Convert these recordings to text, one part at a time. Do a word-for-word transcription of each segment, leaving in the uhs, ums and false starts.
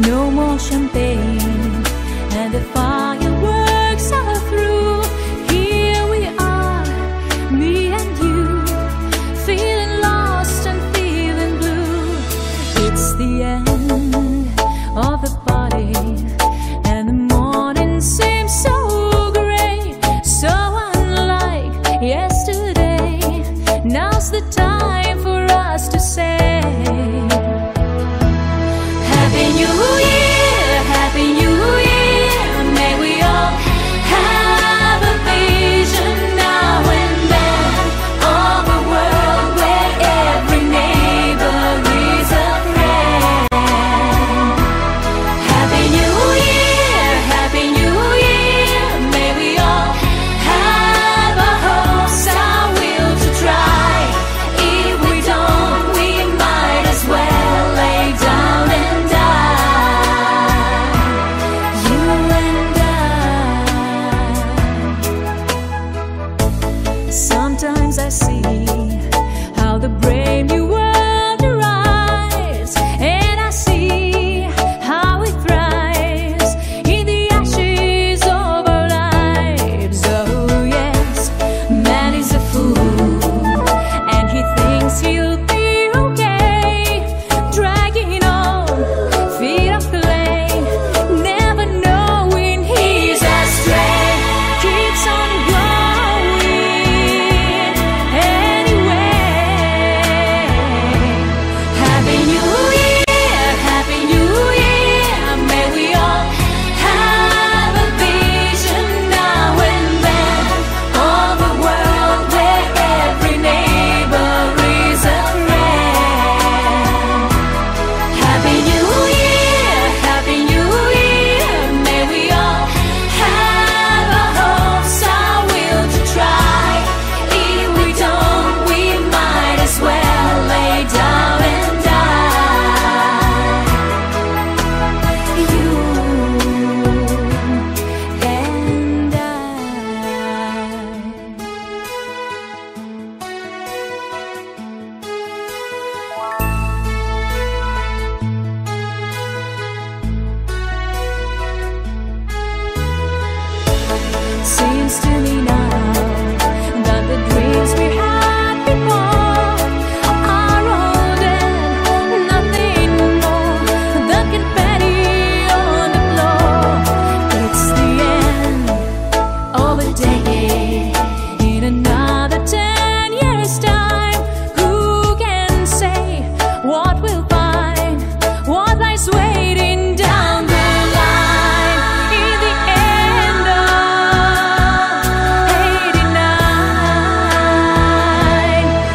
no more champagne, and the fireworks are through. Here we are, me and you, feeling lost and feeling blue. It's the end of the party, and the morning seems so gray, so unlike yesterday. Now's the time for us to say Happy New Year, Happy New Year. May we all have a vision now and then of a world where every neighbor is a friend. Happy New Year, Happy New Year. May we all have a hope, some will to try. If we don't, we might as well lay down and die. You and I. Sometimes I see how the brave new world arrives, and I see how it thrives in the ashes of our lives. Oh yes, man is a fool, and he thinks he'll be okay, dragging on feet of clay, never knowing he's astray. Keeps on growing anyway. Happy New Year, Happy New Year. May we all have a vision now and then of a world where every neighbor is a friend. Happy New Year, Happy New Year. May we all have a hope, some will to try. If we don't, we might as well lay down and die. You and I. Seems to me now that the dreams we had before are old and nothing more. The confetti on the floor. It's the end of a decade. In another ten years' time, who can say what we'll find? What lies waiting down the line? In the end of eighty-nine. Happy New Year, Happy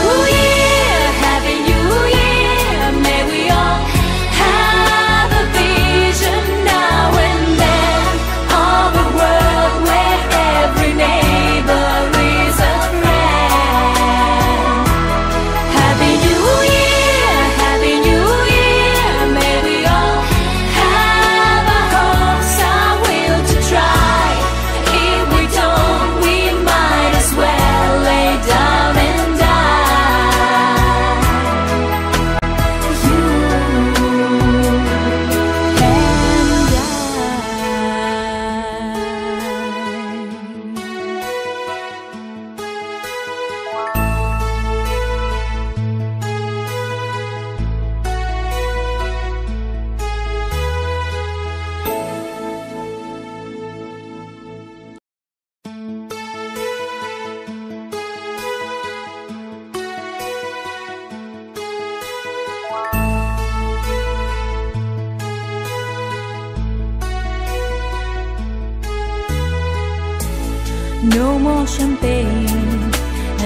New Year. May we all have a vision now and then of a world where every neighbor is a friend. Happy New Year, Happy New Year. May we all have a hope, some will to try. If we don't, we might as well lay down and die. You and I. No more champagne,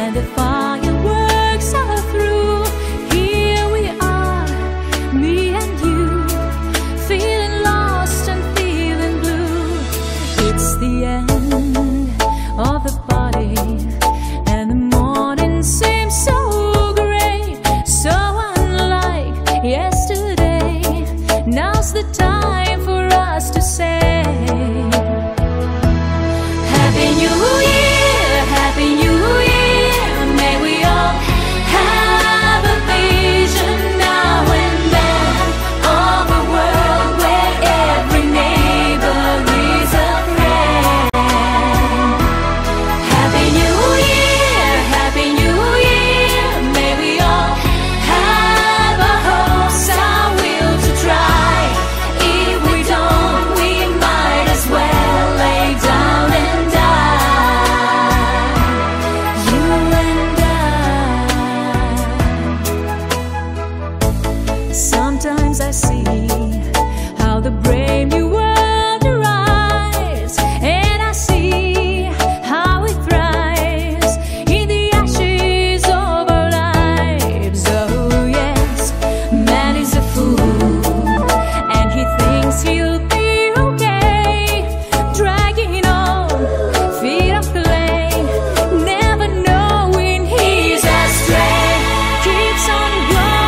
and the fireworks are through. Here we are, me and you, feeling lost and feeling blue. It's the end of the party, and the morning seems so gray, so unlike yesterday. Now's the time for us to say Happy New Year, Happy New Year. May Sometimes I see how the brave new world arrives, and I see how it thrives in the ashes of our lives. Oh yes, man is a fool, and he thinks he'll be okay, dragging on feet of clay, never knowing he's astray, keeps on growing.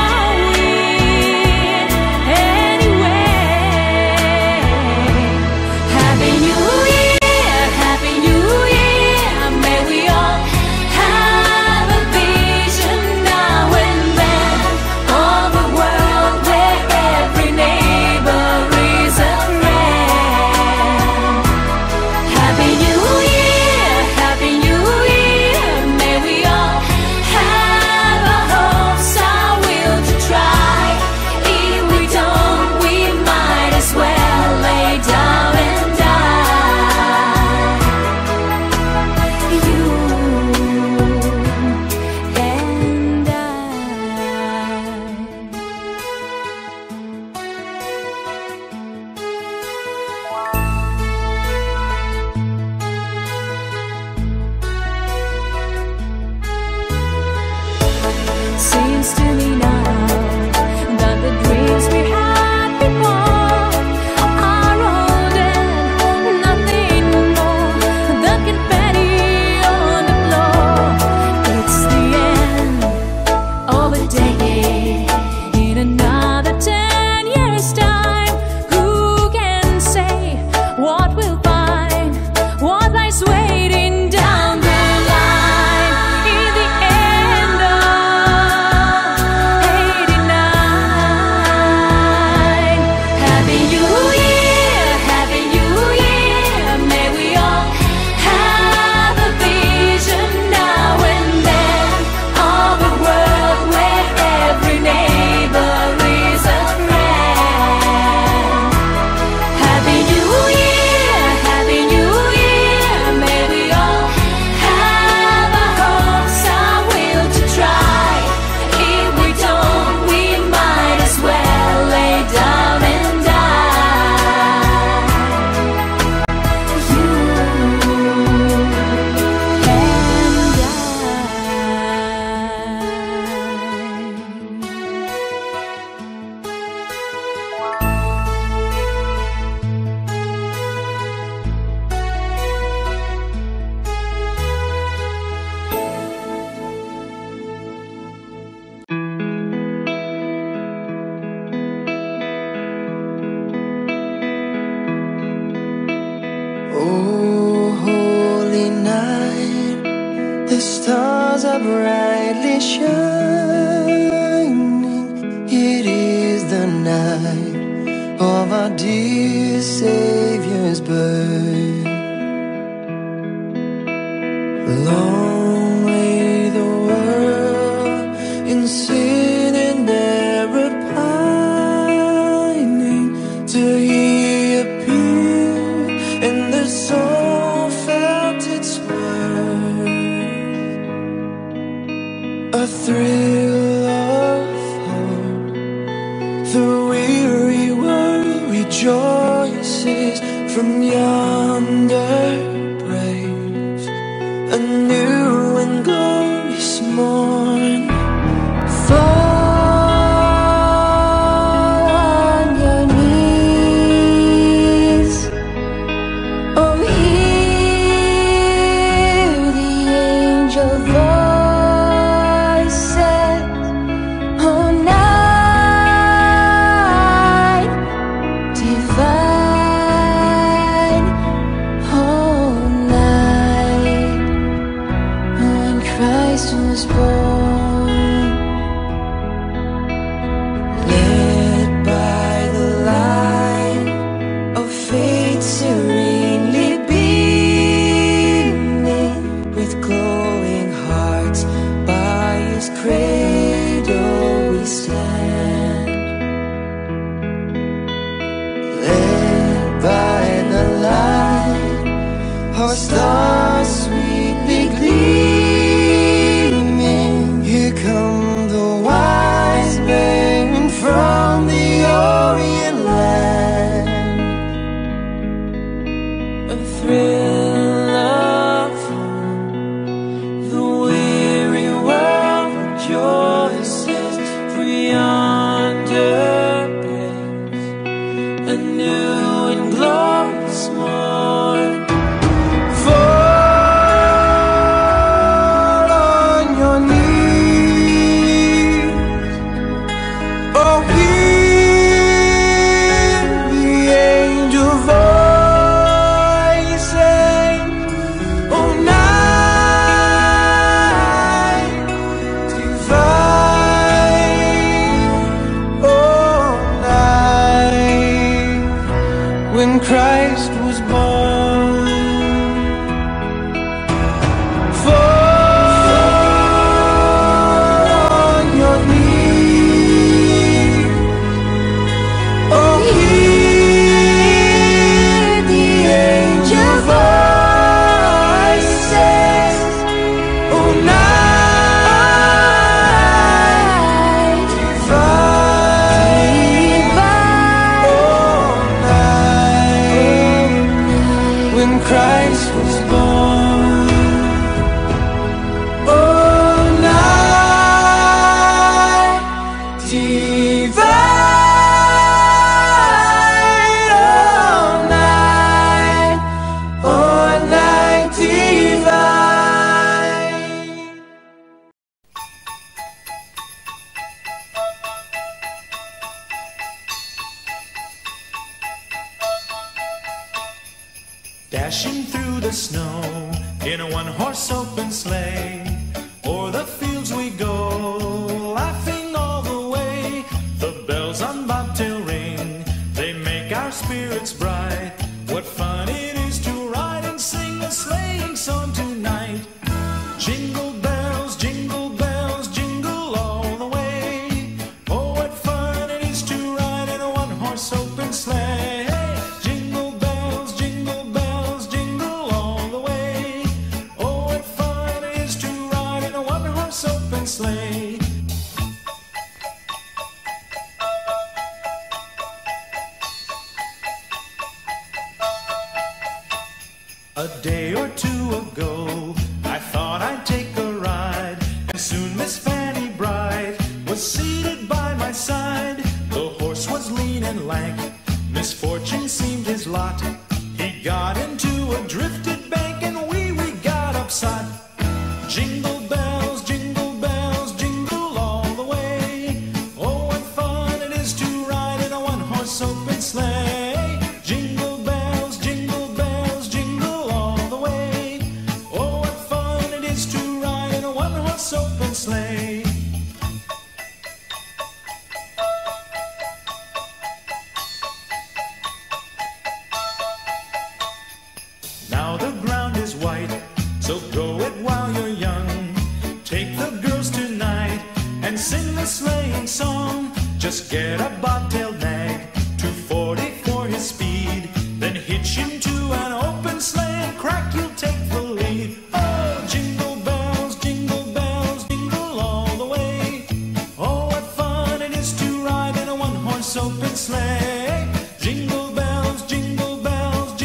Seems to me now that the dreams we had before are old and nothing more. The confetti on the floor. It's the end of a decade. In another ten years' time, who can say what we'll find? What lies waiting down the brightly shining, it is the night of our dear Savior's birth. Long lay the world in sin and error pining, till He appeared and the soul felt its worth. A thrill of hope, the weary world rejoices from yonder brave, a new and glorious morn. Fall on your knees, oh hear the angel voice. Was born, led by the light of faith, serenely beaming with glowing hearts. By His cradle we stand, led by the light, our stars sweetly gleam. Come the wise men from the old when Christ was born. Dashing through the snow in a one-horse open sleigh, o'er the fields we go, laughing all the way. The bells on Bobtail ring, they make our spirits bright. What fun it is to ride and sing a sleighing song tonight. Jingle bells, jingle bells, jingle all the way. Oh, what fun it is to ride in a one-horse open sleigh. A day or two ago, I thought I'd take a ride, and soon Miss Fanny Bright was seated by my side. The horse was lean and lank, misfortune seemed his lot. He got into a drifted bank, and wee wee got upset. Jingle bells, jingle bells, jingle all the way. Oh, what fun it is to ride in a one-horse open sleigh. Now the ground is white, so grow it while you're young. Take the girls tonight and sing the sleighing song. Just get a bobtail nag, two forty for his speed. Then hitch him to an open sleigh and crack, you'll take the lead. Oh, jingle bells, jingle bells, jingle all the way. Oh, what fun it is to ride in a one-horse open sleigh. Jingle bells, jingle bells.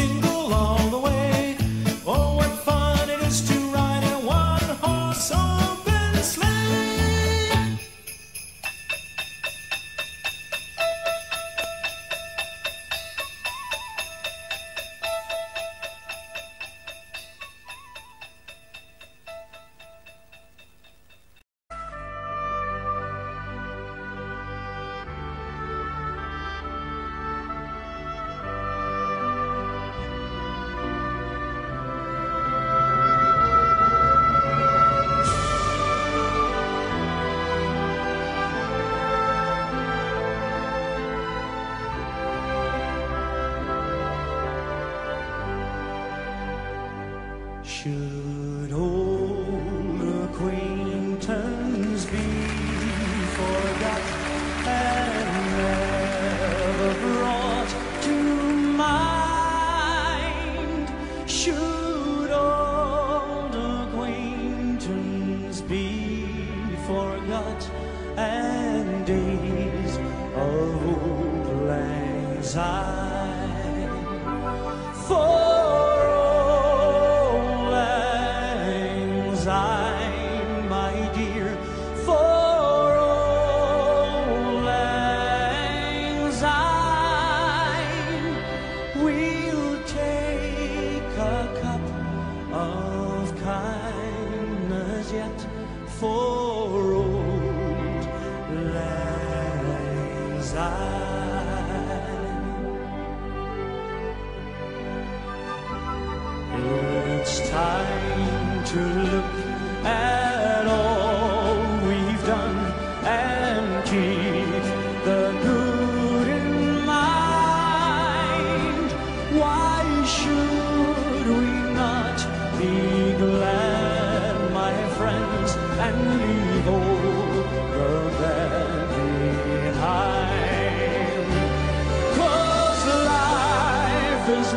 Should old acquaintance be forgot and never brought to mind? Should old acquaintance be forgot and days of old lang syne? For it's time to look at all we've done and keep the good in mind.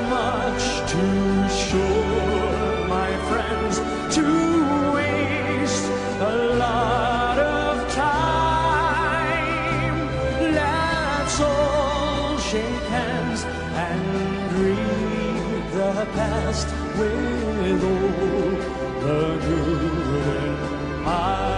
much too sure, my friends, to waste a lot of time. Let's all shake hands and grieve the past with all the good in mind.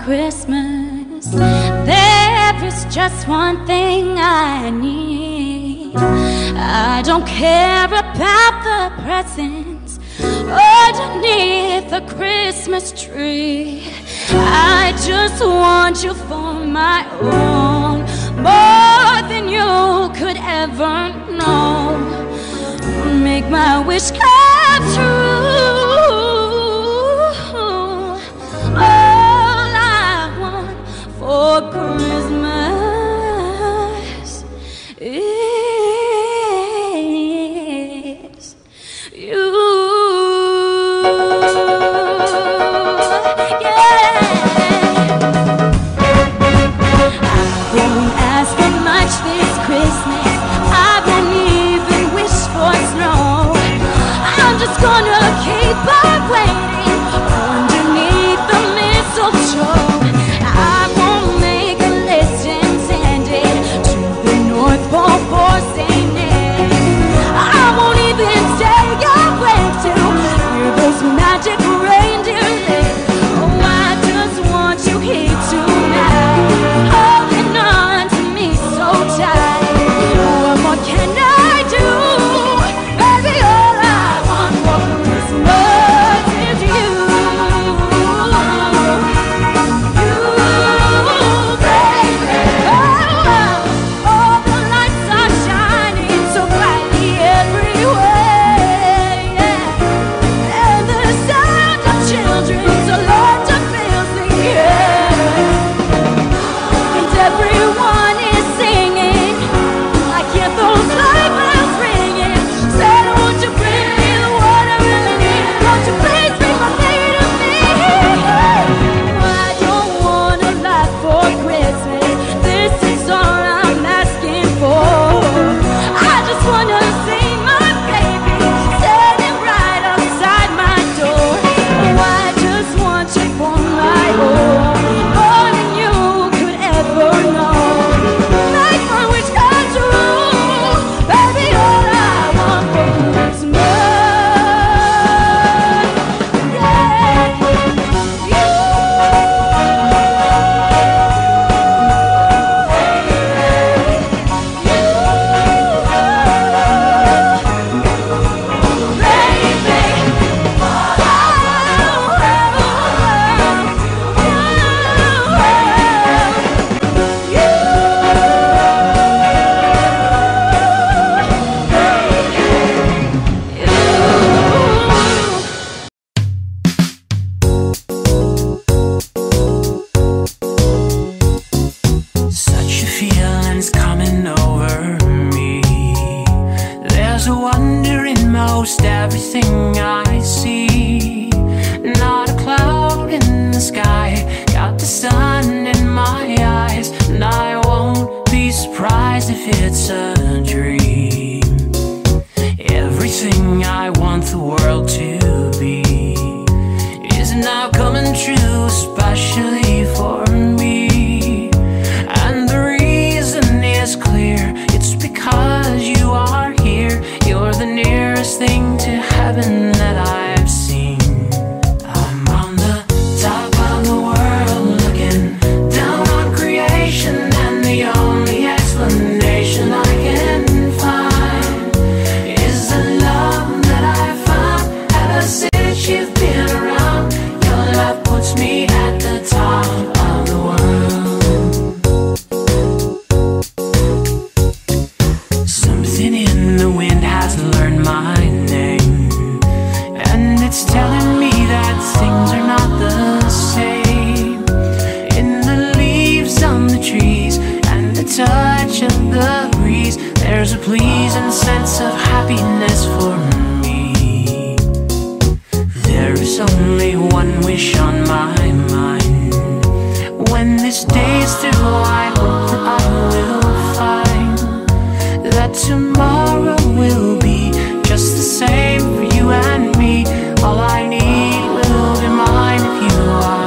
Christmas, there is just one thing I need. I don't care about the presents underneath the Christmas tree. I just want you for my own, more than you could ever know. Make my wish come true. For Christmas is you. Yeah. I won't ask for much this Christmas. I won't even wish for snow. splendor in most everything I see. Not a cloud in the sky, got the sun in my eyes, and I won't be surprised if it's a dream. Everything I want the world to be is now coming true, especially for me. And the reason is clear, it's because you are here. You're the nearest thing to heaven that I've seen. I'm on the top of the world looking down on creation, and the only explanation I can find is the love that I found ever since you've been around. Your love puts me at the top of the world. There's a pleasing sense of happiness for me. There is only one wish on my mind. When this day's through, I hope that I will find that tomorrow will be just the same for you and me. All I need will be mine if you are.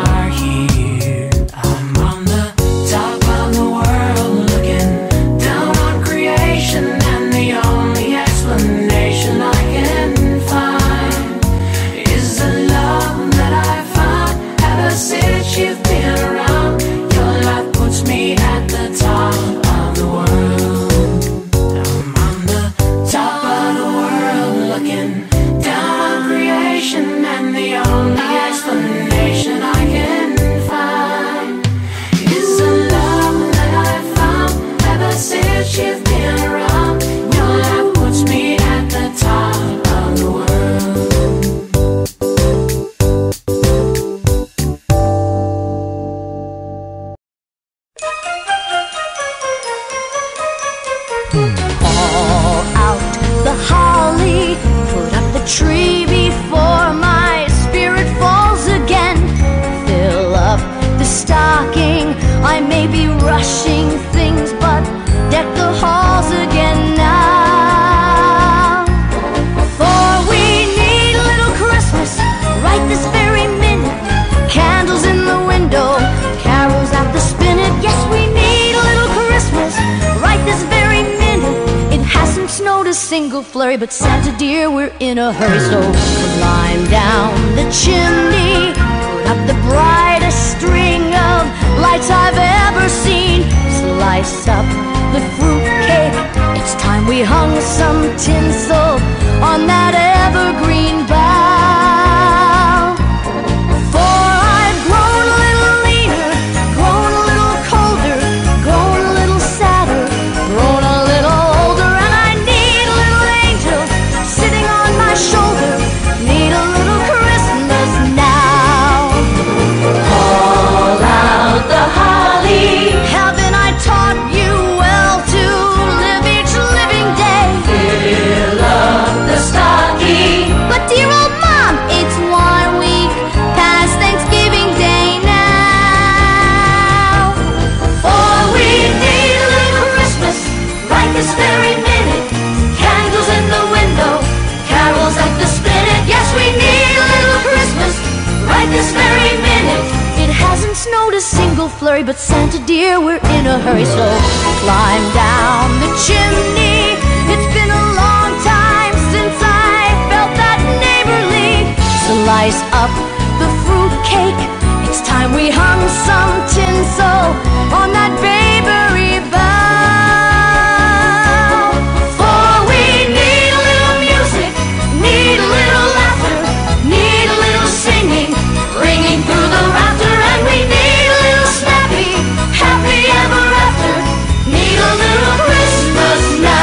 Single flurry, but Santa dear, we're in a hurry. So climb down the chimney, put up the brightest string of lights I've ever seen. Slice up the fruitcake, it's time we hung some tinsel on that evergreen bough. For I've grown a little leaner, grown a little colder, grown a little sadder, grown a little older, and I shoulder need a little Christmas now. Call out the holly, haven't I taught you well to live each living day? Fill up the stocking, but dear old mom, it's one week past Thanksgiving Day now. For we need a little Christmas right this very minute. Candles in the window, carols at the spinet. Yes, we need a little Christmas right this very minute. It hasn't snowed a single flurry, but Santa dear, we're in a hurry. So climb down the chimney, it's been a long time since I felt that neighborly. Slice up the fruitcake, it's time we hung some tinsel on that babery bough. Need a little laughter, need a little singing, ringing through the rafter, and we need a little snappy, happy ever after, need a little Christmas now.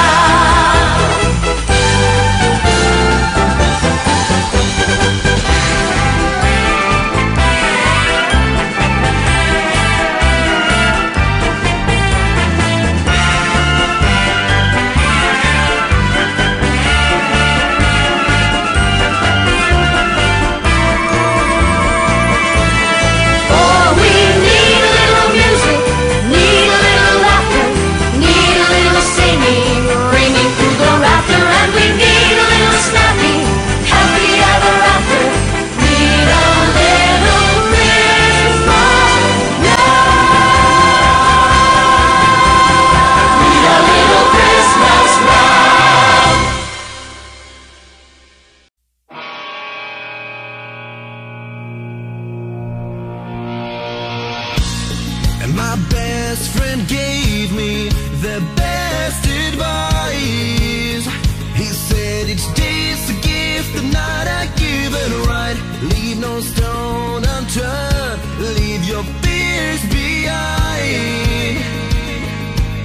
Each day's a gift, the night I give it right. Leave no stone unturned, leave your fears behind,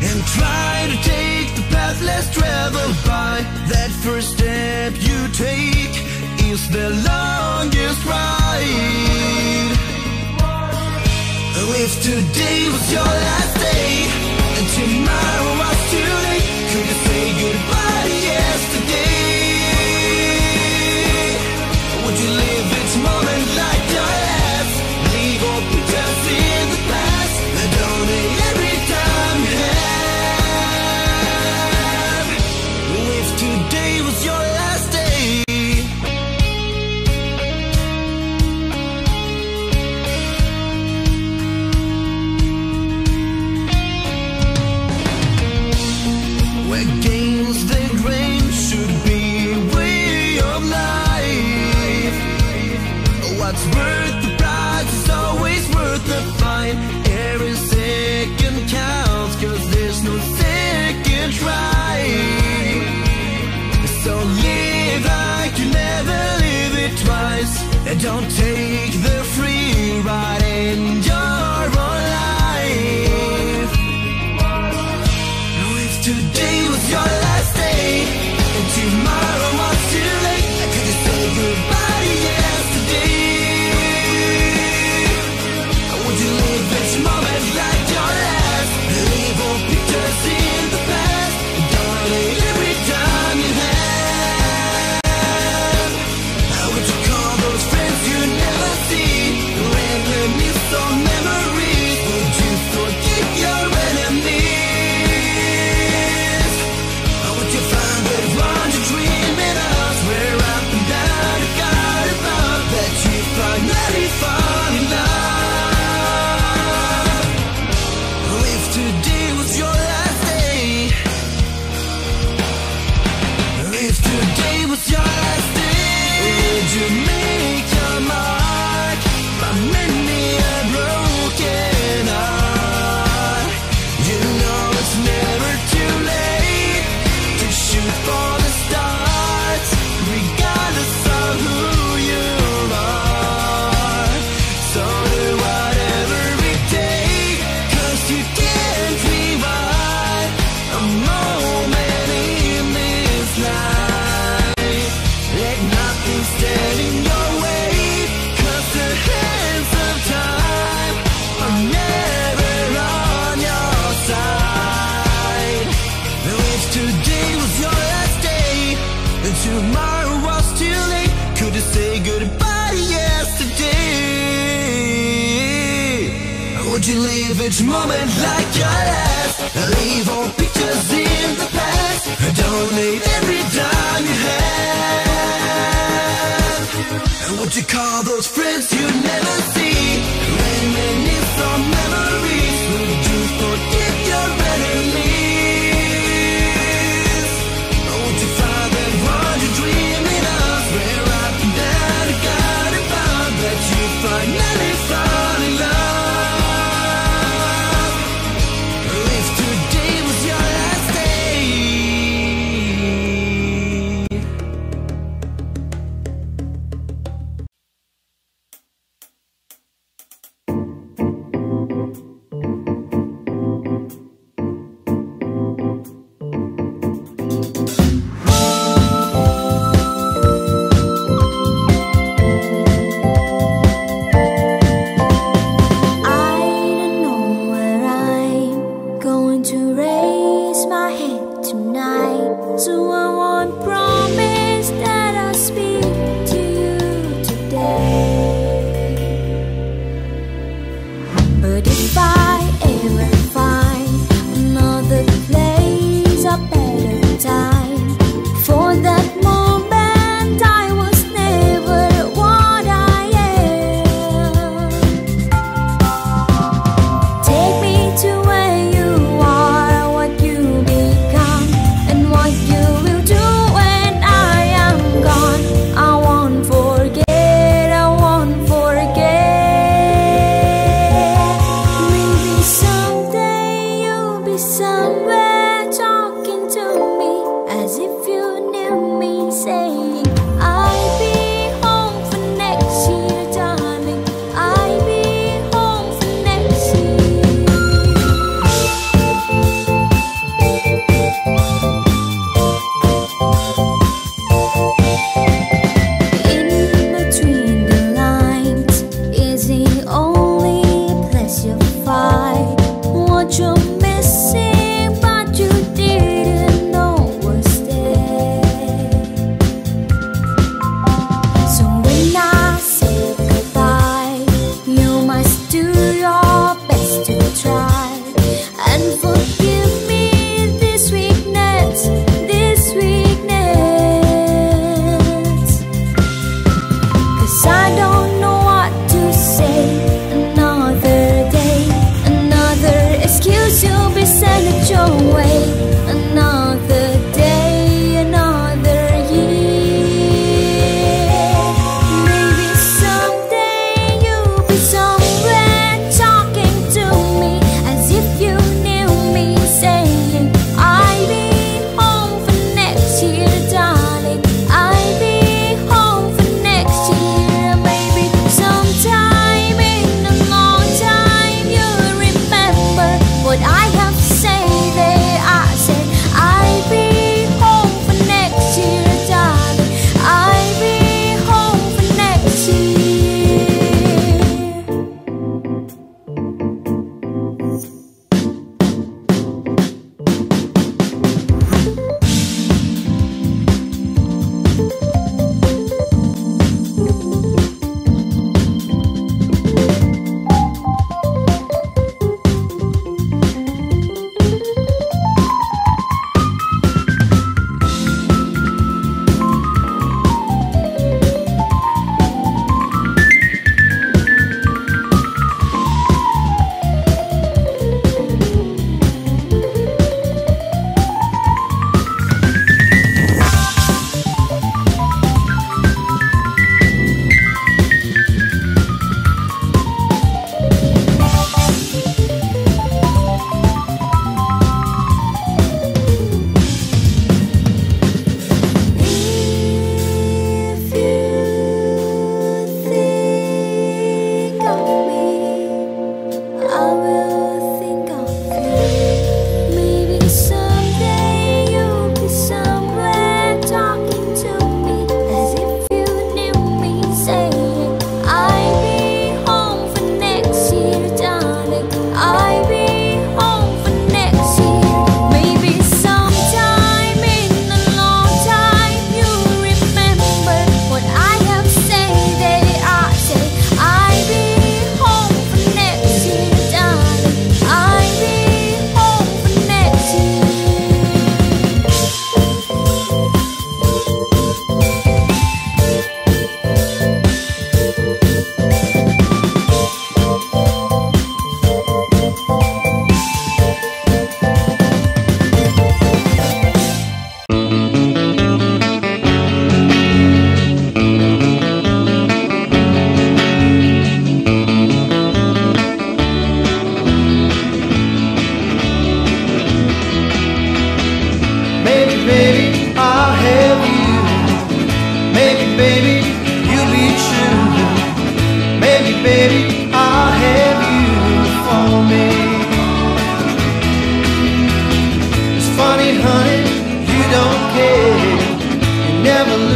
and try to take the path less traveled by. That first step you take is the longest ride. If today was your last day and tomorrow was too late, could you say goodbye to yesterday? Don't take the free ride in your own life. If today was your last day and tomorrow was too late, I could have said goodbye to yesterday. Would you live this moment like your last? Leave all pictures in the past. Don't leave every time you have. How would you call those friends you never see? Random myths or memories. Would you forget your enemies? Or would you find that one you dream it of? Swear up and down to God above that you finally fall in love. If today was your last day, if today was your last day, would you make mark by many a broken heart? You know it's never too late to shoot for the stars, regardless of who you are. So do whatever it takes, 'cause you can't rewind a moment in this life. Let nothing stand in your way, 'cause the hands of time are never on your side. If today was your last day and tomorrow was too late, could you say goodbye to yesterday? Would you leave each moment like your last? Leave all pictures in the past. Donate every dime you have. And would you call those friends you never see? Reminisce on memories. Would you forget your enemies? Or would you find that one you're dreaming of? Swear up and down to God above that you finally fall in love. If today was your last day.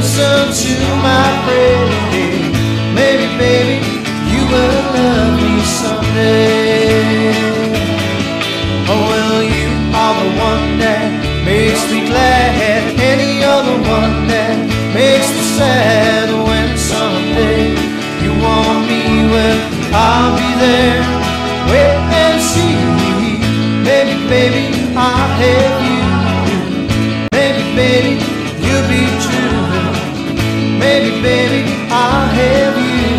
listen to my prayer. Maybe, baby, you will love me someday. Oh, well, you are the one that makes me glad. Any other one that makes me sad. When someday you want me, well, I'll be there. Wait and see. Maybe, baby, I'll have you. Maybe, baby, you'll be true. Maybe, baby, I'll have you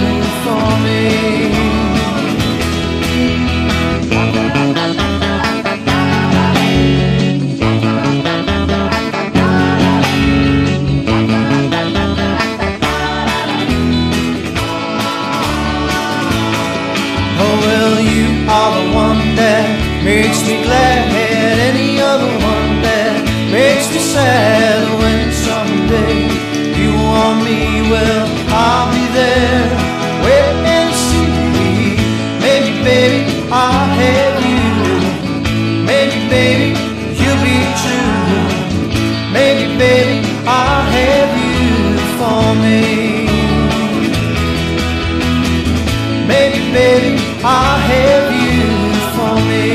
for me. Makes me glad, any other one that makes me sad. When someday you want me, well, I'll be there. Wait and see. Maybe, baby, I'll have you. Maybe, baby, you'll be true. Maybe, baby, I'll have you for me. Maybe, baby, I'll have you for me.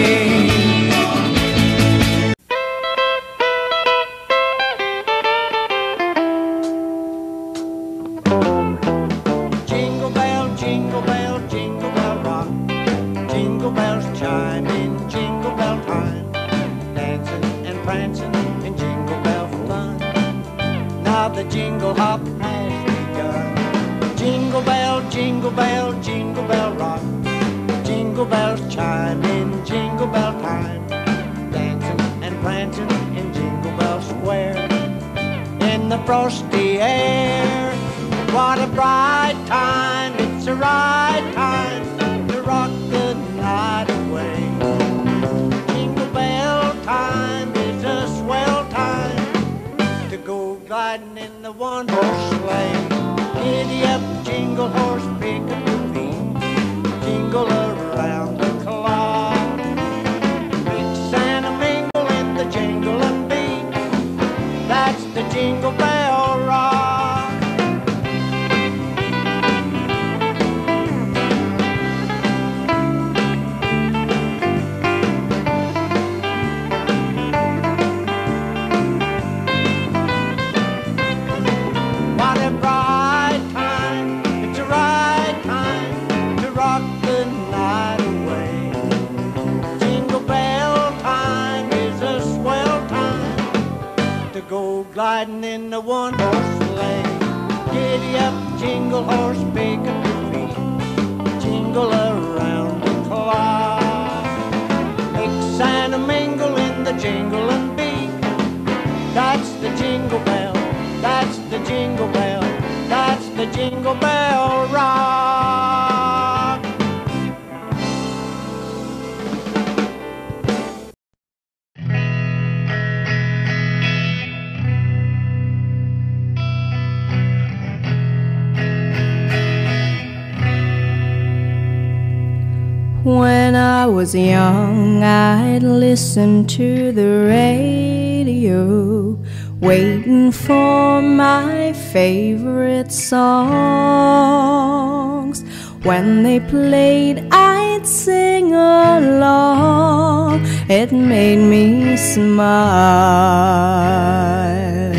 When I was young, I'd listen to the radio, waiting for my favorite songs. When they played, I'd sing along. It made me smile.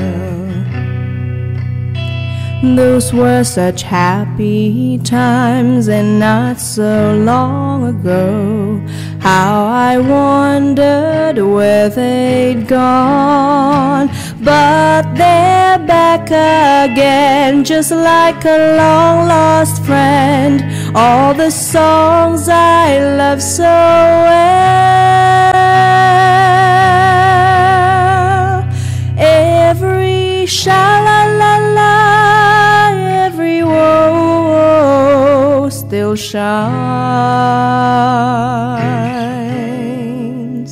Those were such happy times, and not so long ago. How I wondered where they'd gone. But they're back again, just like a long lost friend. All the songs I love so well. Every sha-la-la-la, every woe-woe still shines.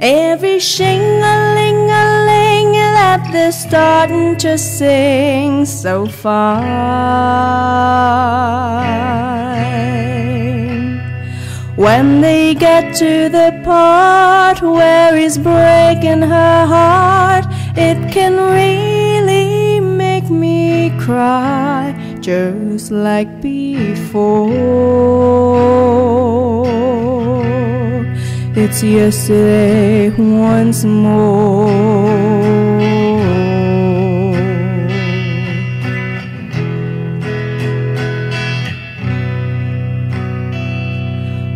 Every shing-a-ling-a-ling that they're starting to sing so fine. When they get to the part where he's breaking her heart, it can really make cry just like before. It's yesterday once more.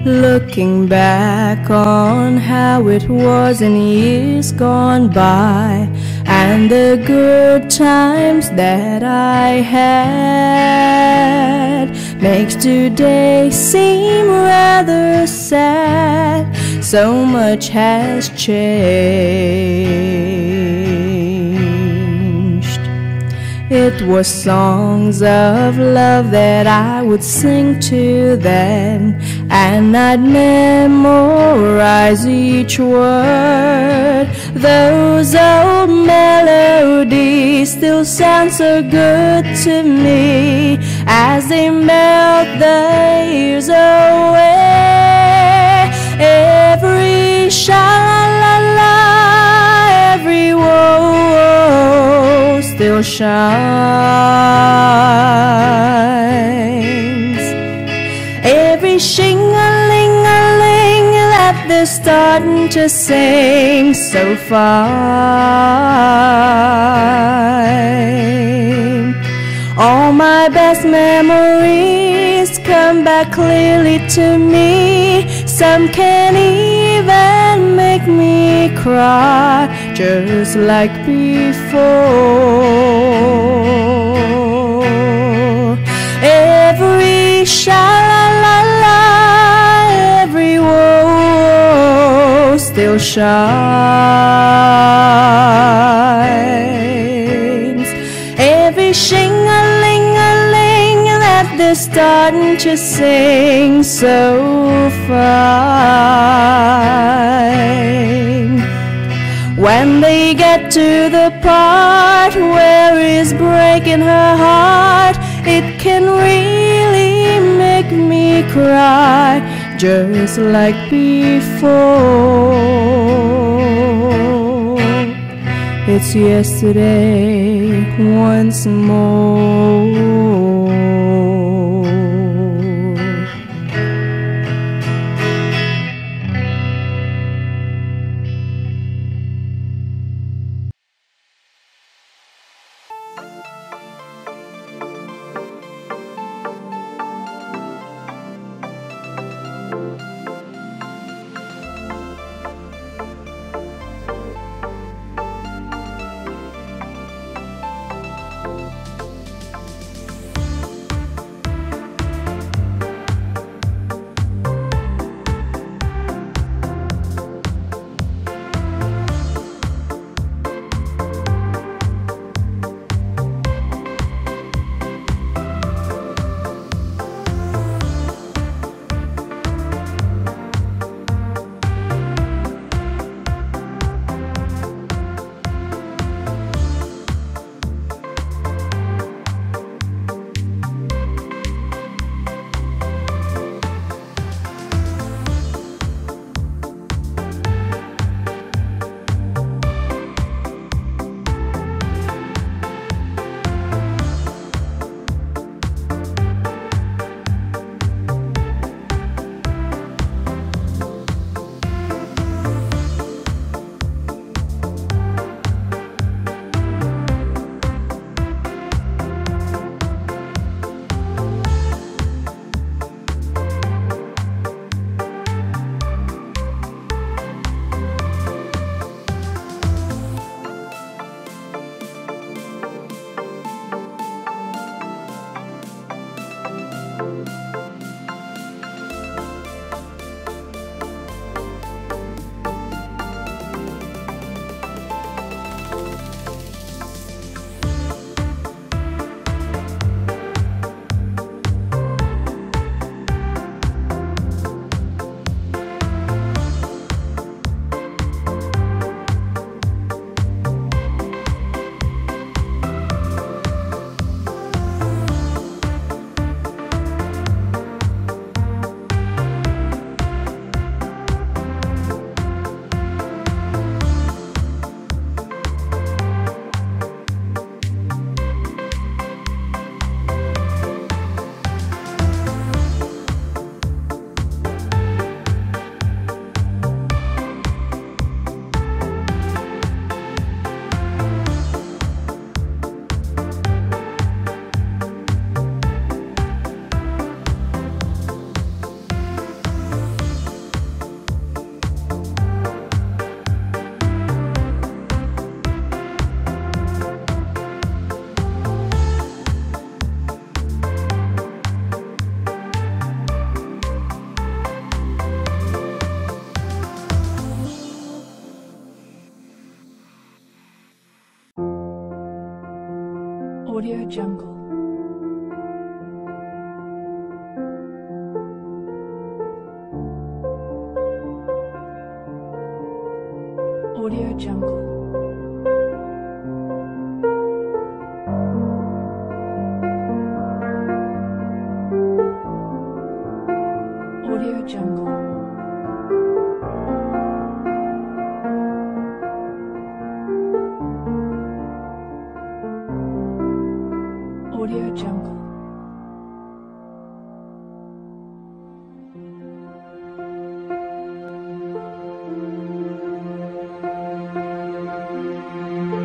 Looking back on how it was in years gone by, and the good times that I had makes today seem rather sad. So much has changed. It was songs of love that I would sing to them, and I'd memorize each word. Those old melodies still sound so good to me as they melt the years away. Every sha-la-la-la, every woe still shines. Every shing-a-ling-a-ling that they're starting to sing so fine. All my best memories come back clearly to me. Some can even make me cry just like before. Every sha-la-la-la, every woe still shines. Every shing-a-ling-a-ling that they're starting to sing so fine. When they get to the part where it's breaking her heart, it can really make me cry just like before. It's yesterday once more. Audio Jungle. Audio Jungle. Audio Jungle. Audio Jungle. Audio Jungle.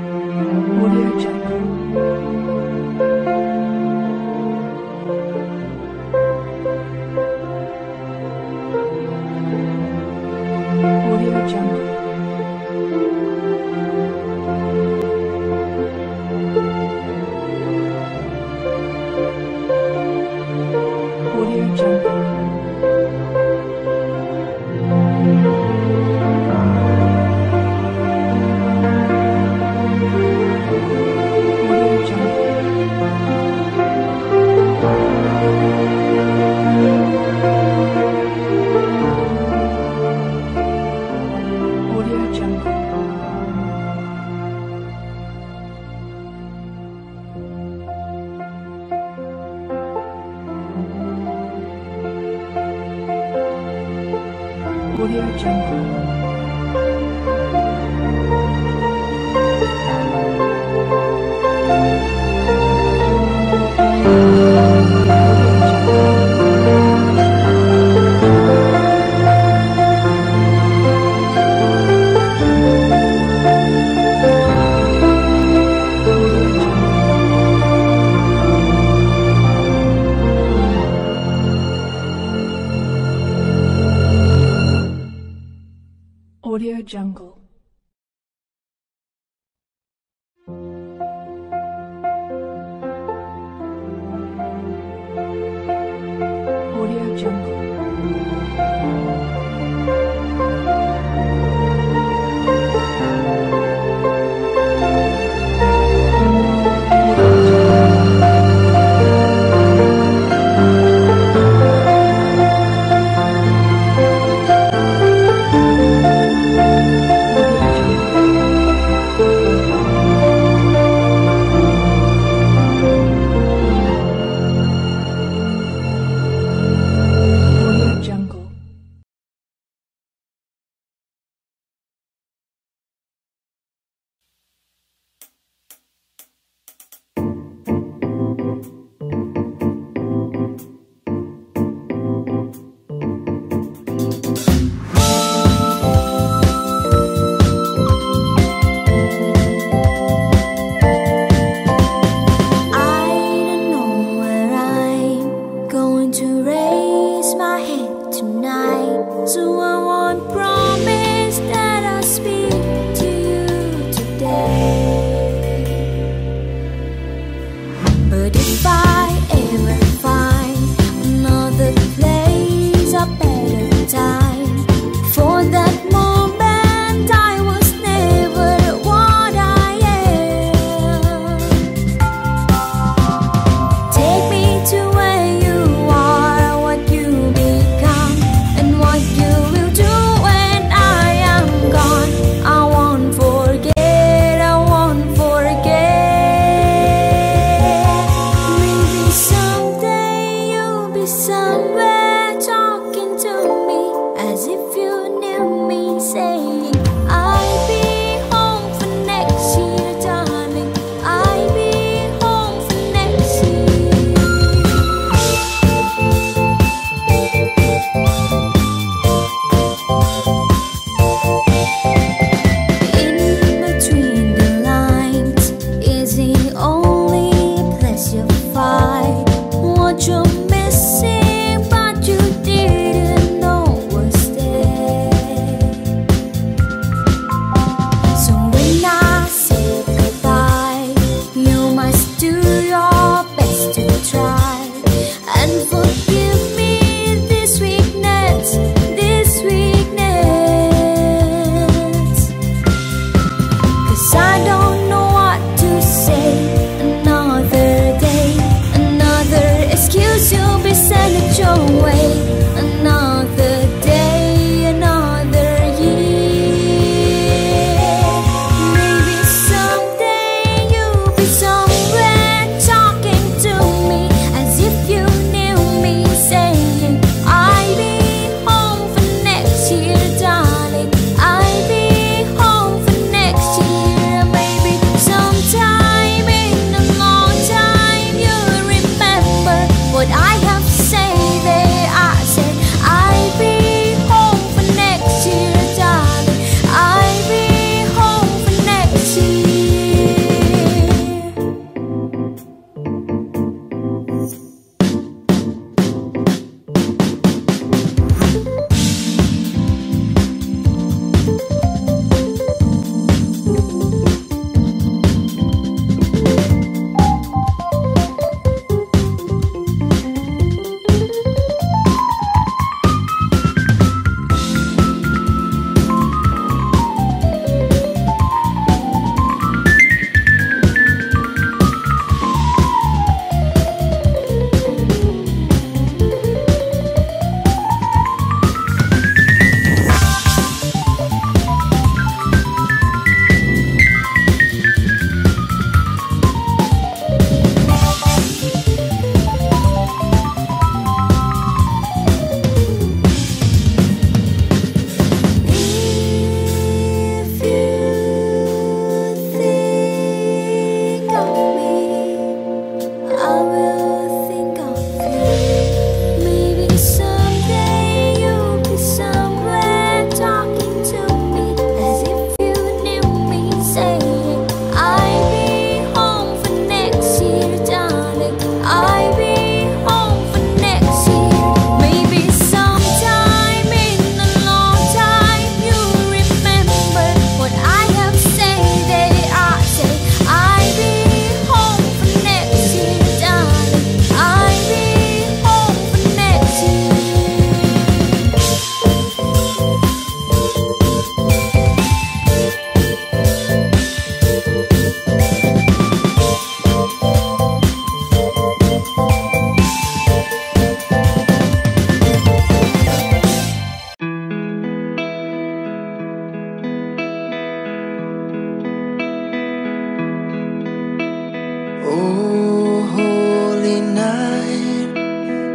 Audio Jungle. Audio Jungle. Audio Jungle. Audio Jungle. Audio Jungle. We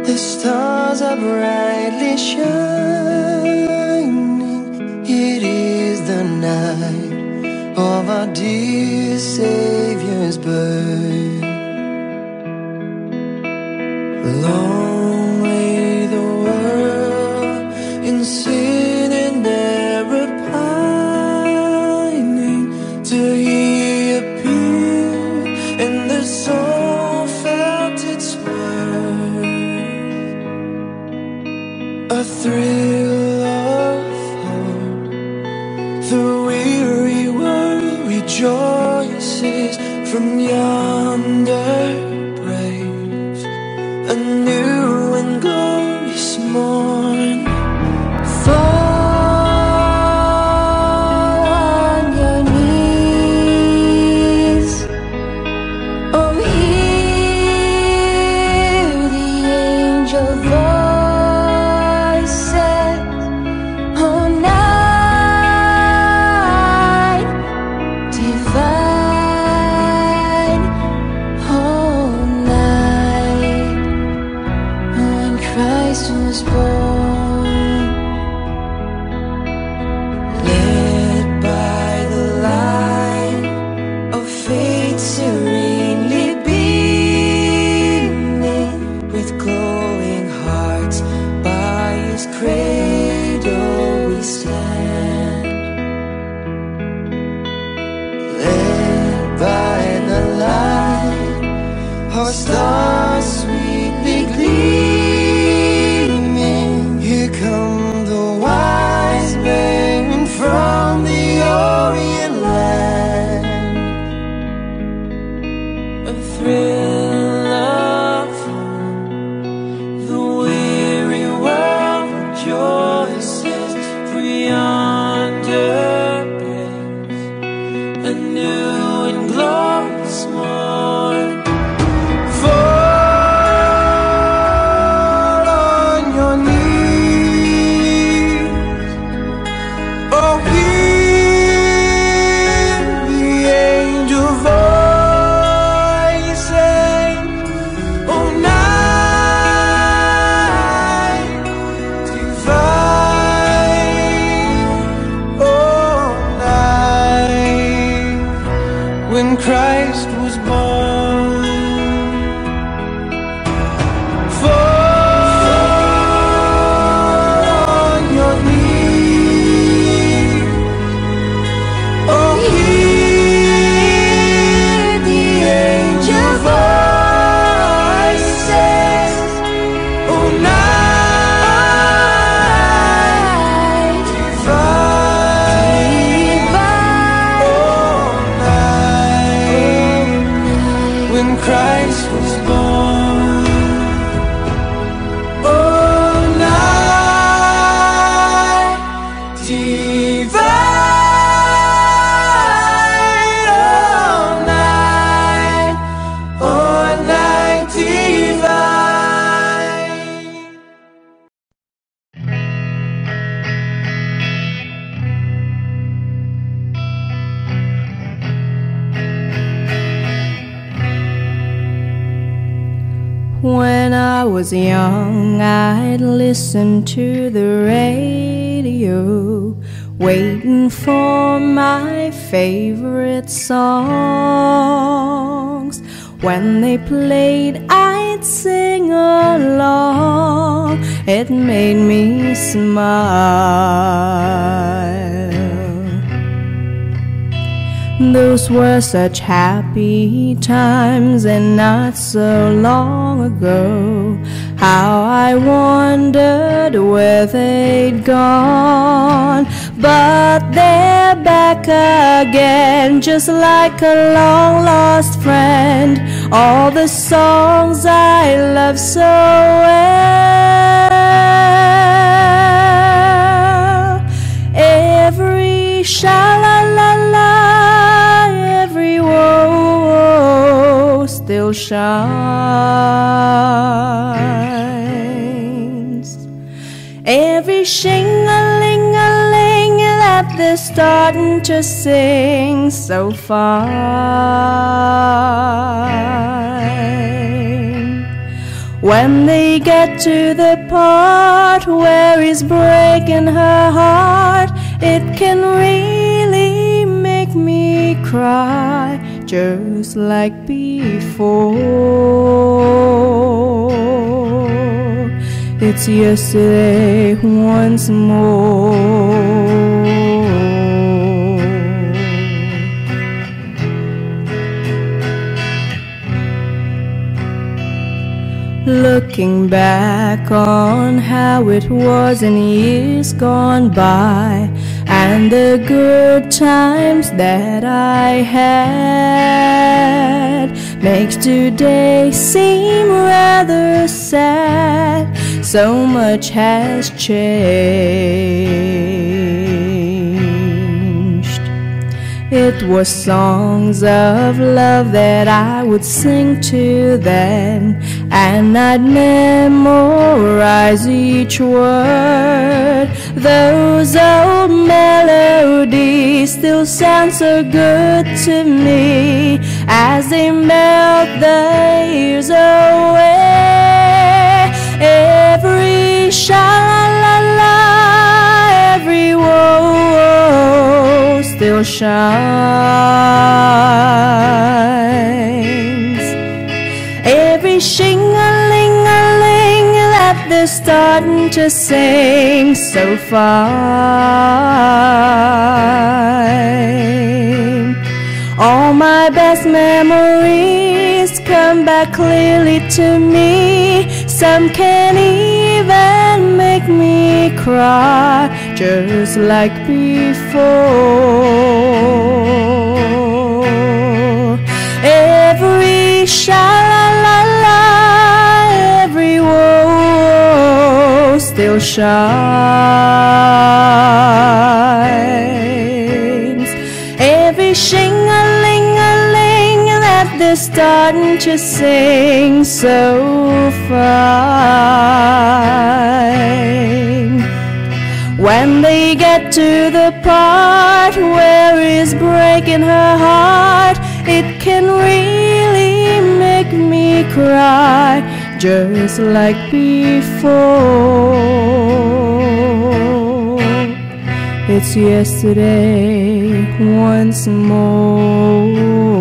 The stars are brightly shining. It is the night of our dear Savior's birth. Long lay the world in sin and error pining, till He appeared and the soul felt its worth. A thrill of hope, the weary world rejoices from yonder. A new and glorious morn. Fall on your knees, oh hear the angel voices all night, divine holy. Christ was born, led by the light of faith, serenely beaming with glowing hearts. By His cradle we stand, led by the light, our stars sweetly gleam. When Christ was born, fall on your knees, oh hear the angel voices, oh night, divine. When Christ was born, oh night, divine, oh night, oh night, divine. When I was young, I'd listen to the radio, waiting for my favorite songs. When they played, I'd sing along. It made me smile. Those were such happy times, and not so long ago. How I wondered where they'd gone. But they're back again, just like a long lost friend. All the songs I love so well. Every sha-la-la-la. Still shines. Every shing-a-ling-a-ling that they're starting to sing so fine. When they get to the part where he's breaking her heart, it can really make me cry, just like before. It's yesterday once more. Looking back on how it was in years gone by, and the good times that I had, makes today seem rather sad. So much has changed. It was songs of love that I would sing to them, and I'd memorize each word. Those old melodies still sound so good to me as they melt the years away. Every sha-la-la-la, every woe-woe still shines. Every shing-a-ling-a-ling that they're starting to sing so fine. All my best memories come back clearly to me. Some can even make me cry, just like before. Every sha-la-la-la, every woe-woe still shines. Every shing-a-ling-a-ling that they're starting to sing so fine. When they get to the part where it's breaking her heart, it can really make me cry, just like before. It's yesterday once more.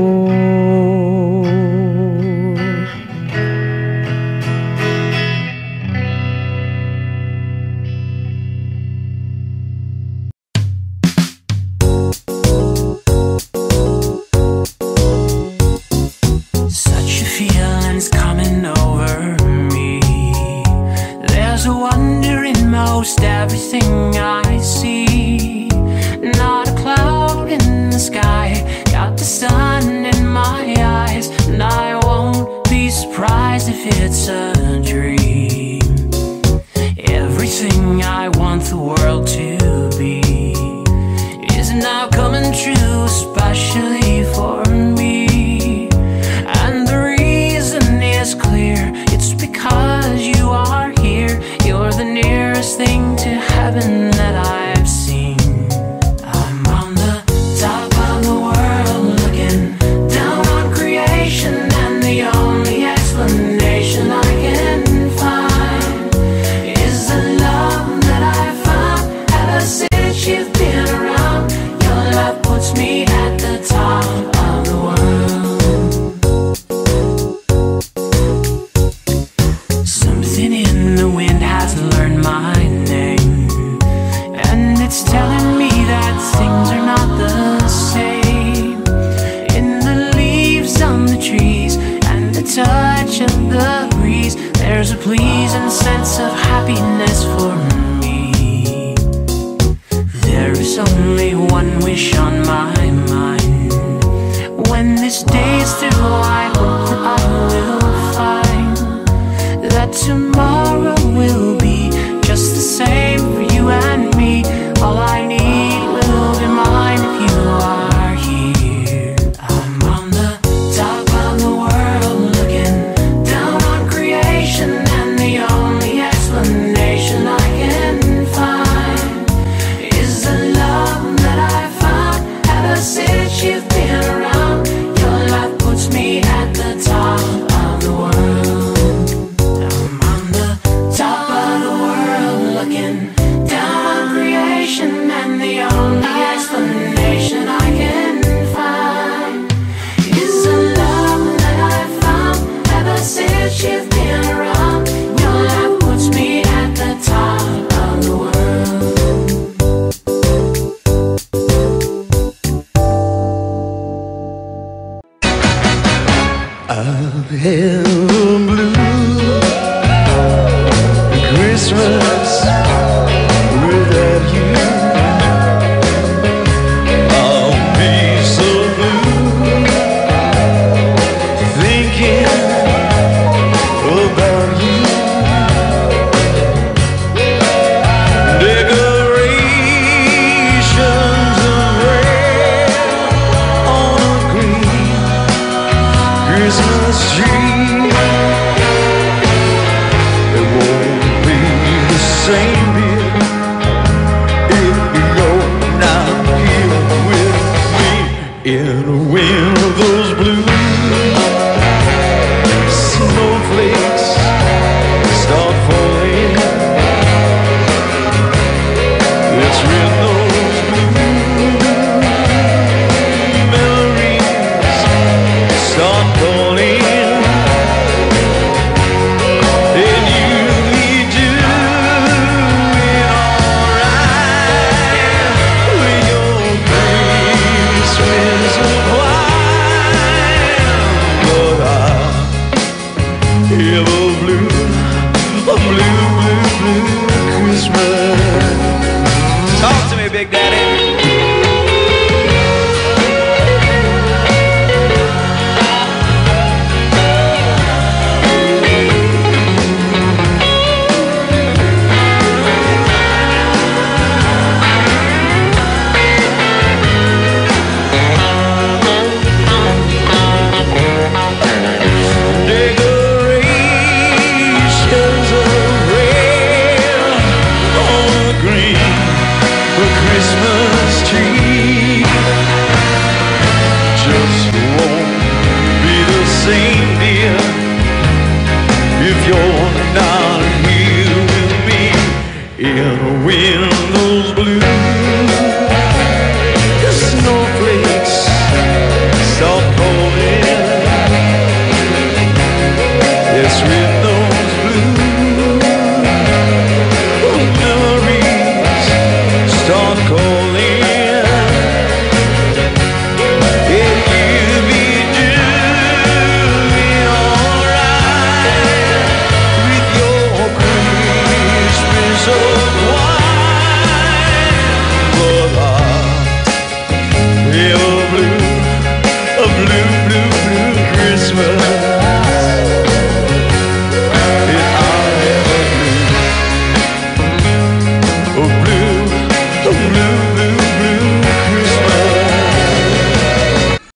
Everything I see, not a cloud in the sky, got the sun in my eyes, and I won't be surprised if it's a dream. Everything I want the world to be is now coming true, especially for me. And the reason is clear, it's because you are here. You're the nearest thing to heaven that I've seen. I'm on the top of the world looking down on creation, and the only explanation I can find is the love that I found ever since you've been around. Your love puts me at the top of the world. Something in the wind has learned my touch of the breeze. There's a pleasing sense of happiness for me. There is only one wish on my mind. When this day's through, I hope that I will find that tomorrow will be just the same for you and me. All I need will be mine if you are. Since you've been around, your love puts me at the top of she's been around. Your love puts me at the top of the world. Up in blue, Christmas without you. I'll be so blue, thinking about you. Decorations of red on a green Christmas tree. It won't be the same dear, if you're not here with me. In a wind of those blue snowflakes start falling. It's with those blue memories start calling. And you'll be doing alright with your Christmas of white. But I hear the blue, a blue, blue, blue Christmas. Talk to me, Big Daddy. Decorations of red on a green Christmas tree. Just won't be the same, dear, if you're not here with me. In a wind